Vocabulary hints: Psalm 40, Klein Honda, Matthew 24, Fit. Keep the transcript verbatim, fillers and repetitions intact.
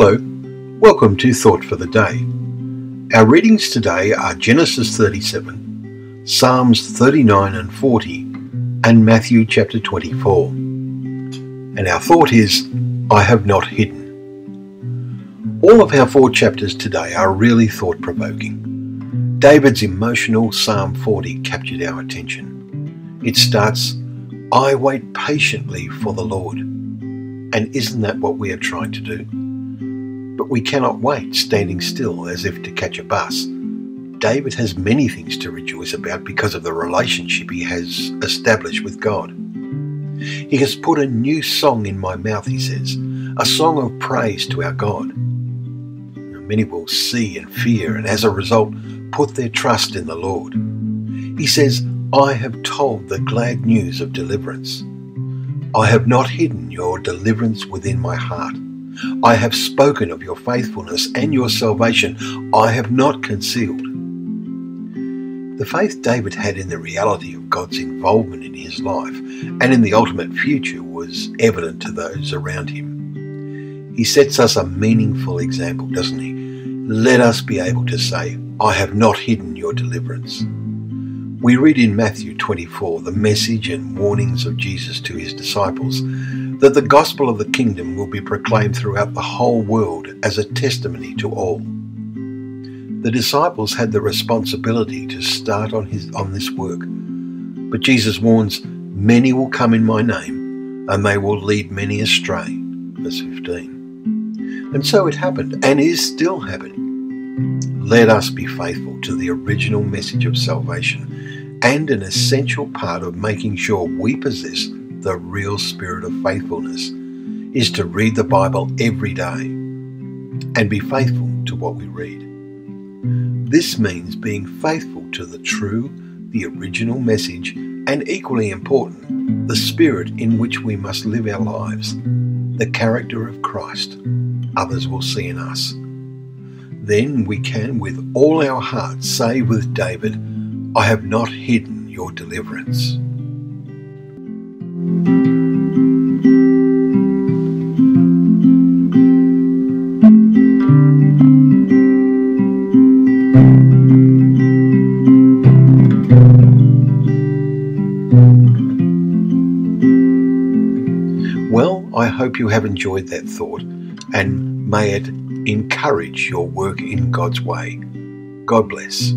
Hello, welcome to Thought for the Day. Our readings today are Genesis thirty-seven, Psalms thirty-nine and forty, and Matthew chapter twenty-four. And our thought is, I have not hidden. All of our four chapters today are really thought-provoking. David's emotional Psalm forty captured our attention. It starts, I wait patiently for the Lord. And isn't that what we are trying to do? But we cannot wait standing still as if to catch a bus. David has many things to rejoice about because of the relationship he has established with God. He has put a new song in my mouth, he says, a song of praise to our God. Many will see and fear and as a result put their trust in the Lord. He says, I have told the glad news of deliverance. I have not hidden your deliverance within my heart. I have spoken of your faithfulness and your salvation. I have not concealed. The faith David had in the reality of God's involvement in his life and in the ultimate future was evident to those around him. He sets us a meaningful example, doesn't he? Let us be able to say, I have not hidden your deliverance. We read in Matthew twenty-four the message and warnings of Jesus to his disciples that the gospel of the kingdom will be proclaimed throughout the whole world as a testimony to all. The disciples had the responsibility to start on, his, on this work, but Jesus warns, many will come in my name and they will lead many astray, verse fifteen. And so it happened and is still happening. Let us be faithful to the original message of salvation and an essential part of making sure we possess the real spirit of faithfulness is to read the Bible every day and be faithful to what we read. This means being faithful to the true, the original message, and equally important, the spirit in which we must live our lives, the character of Christ others will see in us. Then we can with all our hearts say with David, I have not hidden your deliverance. Well, I hope you have enjoyed that thought and may it encourage your work in God's way. God bless.